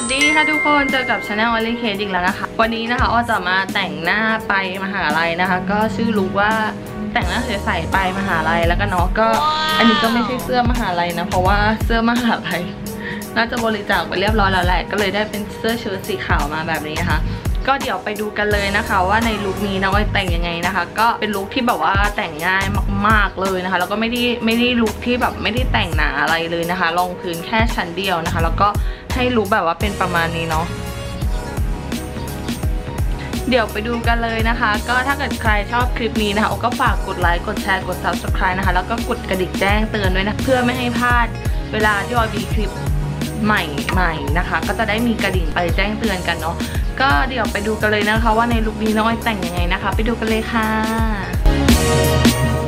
วัสดีค่ะทุกคนเจอกับ Channel Only Case อีกแล้วนะคะวันนี้นะคะอ้อจะมาแต่งหน้าไปมหาลัยนะคะก็ชื่อรู้ว่าแต่งหน้าใสๆไปมหาลัยแล้วก็เนาะก็อันนี้ก็ไม่ใช่เสื้อมหาลัยนะเพราะว่าเสื้อมหาลัยน่าจะบริจาคไปเรียบร้อยแล้วแหละก็เลยได้เป็นเสื้อเชิ้ตสีขาวมาแบบนี้นะคะก็เดี๋ยวไปดูกันเลยนะคะว่าในลุคนี้นะอ้อยแต่งยังไงนะคะก็เป็นลุคที่แบบว่าแต่งง่ายมากๆเลยนะคะแล้วก็ไม่ได้ลุคที่แบบไม่ได้แต่งหนาอะไรเลยนะคะรองพื้นแค่ชั้นเดียวนะคะแล้วก็ให้ลุคแบบว่าเป็นประมาณนี้เนาะเดี๋ยวไปดูกันเลยนะคะก็ถ้าเกิดใครชอบคลิปนี้นะคะก็ฝากกดไลค์กดแชร์กด Subscribe นะคะแล้วก็กดกระดิ่งแจ้งเตือนด้วยนะเพื่อไม่ให้พลาดเวลาที่อ้อยมีคลิปใหม่ๆนะคะก็จะได้มีกระดิ่งไปแจ้งเตือนกันเนาะก็เดี๋ยวไปดูกันเลยนะคะว่าในลุคนี้น้องอ้อยแต่งยังไงนะคะไปดูกันเลยค่ะ